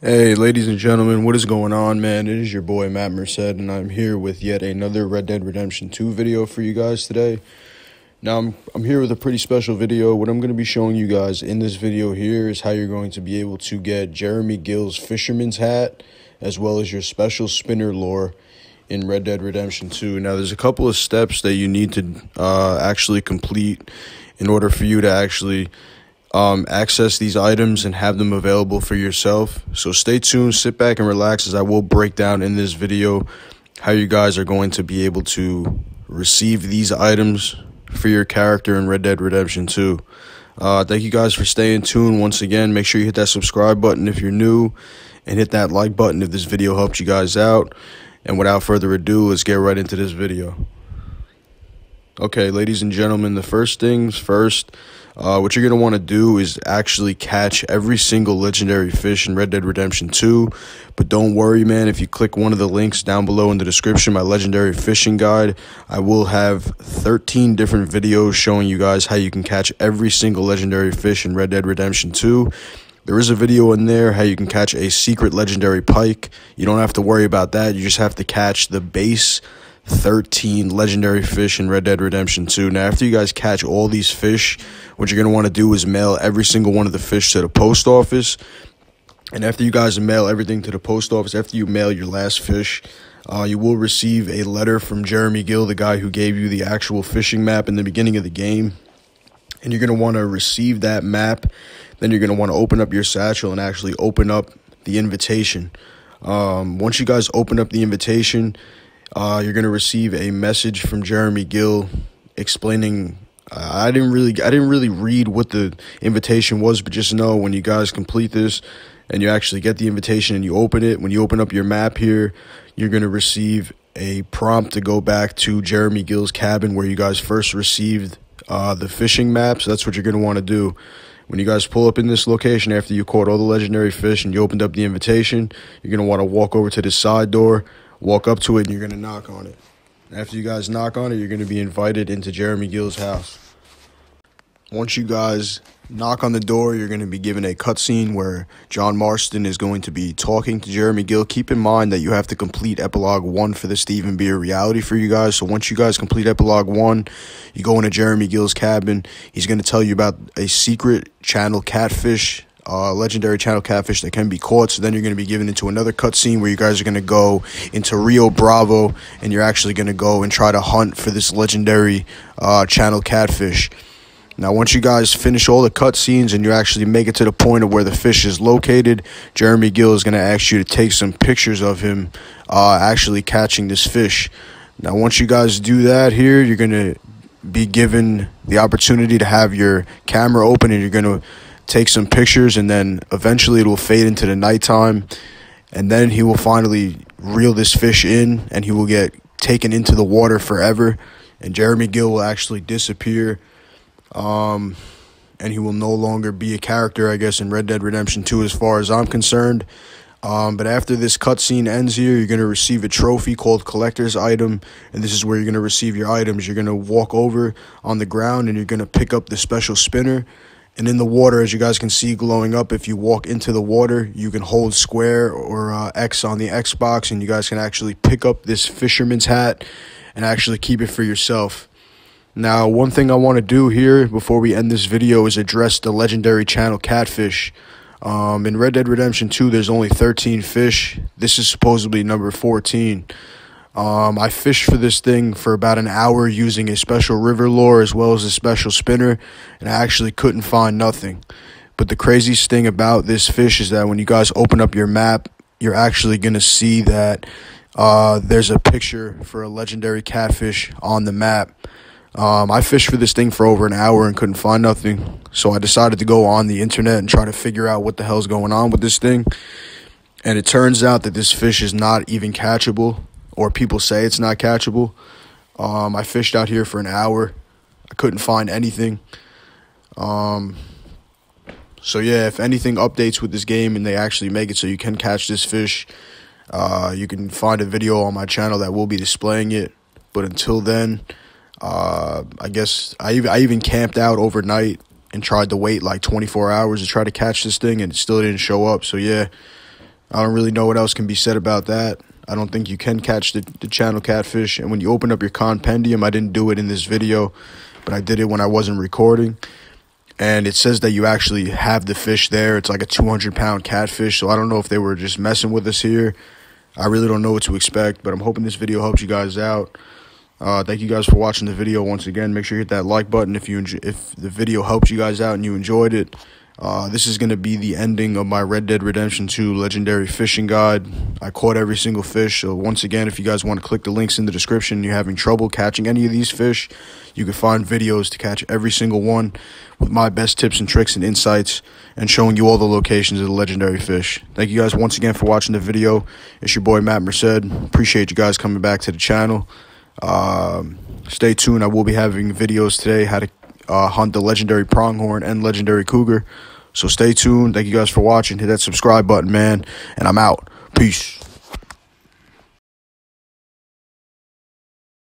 Hey, ladies and gentlemen, what is going on, man? It is your boy, Matt Merced, and I'm here with yet another Red Dead Redemption 2 video for you guys today. Now, I'm here with a pretty special video. What I'm going to be showing you guys in this video here is how you're going to be able to get Jeremy Gill's Fisherman's Hat, as well as your special spinner lore in Red Dead Redemption 2. Now, there's a couple of steps that you need to actually complete in order for you to actually access these items and have them available for yourself. So stay tuned, sit back and relax, as I will break down in this video how you guys are going to be able to receive these items for your character in Red Dead Redemption 2. Thank you guys for staying tuned. Once again, make sure you hit that subscribe button if you're new, and hit that like button if this video helped you guys out. And without further ado, let's get right into this video. Okay, ladies and gentlemen, the first things first, what you're going to want to do is actually catch every single legendary fish in Red Dead Redemption 2. But don't worry, man, if you click one of the links down below in the description, my legendary fishing guide, I will have 13 different videos showing you guys how you can catch every single legendary fish in Red Dead Redemption 2. There is a video in there how you can catch a secret legendary pike. You don't have to worry about that. You just have to catch the base 13 legendary fish in Red Dead Redemption 2. Now, after you guys catch all these fish, what you're going to want to do is mail every single one of the fish to the post office. And after you guys mail everything to the post office, after you mail your last fish, you will receive a letter from Jeremy Gill, the guy who gave you the actual fishing map in the beginning of the game. And you're going to want to receive that map. Then you're going to want to open up your satchel and actually open up the invitation. Once you guys open up the invitation, you're going to receive a message from Jeremy Gill explaining, I didn't really read what the invitation was, but just know when you guys complete this and you actually get the invitation and you open it, when you open up your map here, you're going to receive a prompt to go back to Jeremy Gill's cabin where you guys first received the fishing maps. That's what you're going to want to do. When you guys pull up in this location after you caught all the legendary fish and you opened up the invitation, you're going to want to walk over to this side door, walk up to it, and you're going to knock on it. After you guys knock on it, you're going to be invited into Jeremy Gill's house. Once you guys knock on the door, you're going to be given a cutscene where John Marston is going to be talking to Jeremy Gill. Keep in mind that you have to complete Epilogue 1 for this to even be a reality for you guys. So once you guys complete Epilogue 1, you go into Jeremy Gill's cabin. He's going to tell you about a secret channel catfish, legendary channel catfish that can be caught. So then you're going to be given into another cutscene where you guys are going to go into Rio Bravo, and you're actually going to go and try to hunt for this legendary channel catfish. Now, once you guys finish all the cutscenes and you actually make it to the point of where the fish is located, Jeremy Gill is going to ask you to take some pictures of him actually catching this fish. Now, once you guys do that here, you're going to be given the opportunity to have your camera open and you're going to take some pictures, and then eventually it will fade into the nighttime, and then he will finally reel this fish in and he will get taken into the water forever, and Jeremy Gill will actually disappear. And he will no longer be a character, I guess, in Red Dead Redemption 2 as far as I'm concerned. But after this cutscene ends here, you're going to receive a trophy called Collector's Item. And this is where you're going to receive your items. You're going to walk over on the ground and you're going to pick up the special spinner. And in the water, as you guys can see glowing up, if you walk into the water, you can hold square or X on the Xbox. And you guys can actually pick up this fisherman's hat and actually keep it for yourself. Now, one thing I want to do here before we end this video is address the legendary channel catfish. In Red Dead Redemption 2, there's only 13 fish. This is supposedly number 14. I fished for this thing for about an hour using a special river lure as well as a special spinner, and I actually couldn't find nothing. But the craziest thing about this fish is that when you guys open up your map, you're actually going to see that there's a picture for a legendary catfish on the map. I fished for this thing for over an hour and couldn't find nothing, so I decided to go on the internet and try to figure out what the hell's going on with this thing. And it turns out that this fish is not even catchable, or people say it's not catchable. I fished out here for an hour. I couldn't find anything. So yeah, if anything updates with this game and they actually make it so you can catch this fish, you can find a video on my channel that will be displaying it. But until then, I guess I even camped out overnight and tried to wait like 24 hours to try to catch this thing, and it still didn't show up. So yeah, I don't really know what else can be said about that. I don't think you can catch the channel catfish. And when you open up your compendium, I didn't do it in this video, but I did it when I wasn't recording. And it says that you actually have the fish there. It's like a 200-pound catfish. So I don't know if they were just messing with us here. I really don't know what to expect, but I'm hoping this video helps you guys out. Thank you guys for watching the video once again. Make sure you hit that like button if the video helped you guys out and you enjoyed it. This is going to be the ending of my Red Dead Redemption 2 Legendary Fishing Guide. I caught every single fish. So once again, if you guys want to click the links in the description and you're having trouble catching any of these fish, you can find videos to catch every single one with my best tips and tricks and insights and showing you all the locations of the legendary fish. Thank you guys once again for watching the video. It's your boy Matt Merced. Appreciate you guys coming back to the channel. Stay tuned. I will be having videos today how to hunt the legendary pronghorn and legendary cougar. So stay tuned. Thank you guys for watching. Hit that subscribe button, man. And I'm out. Peace.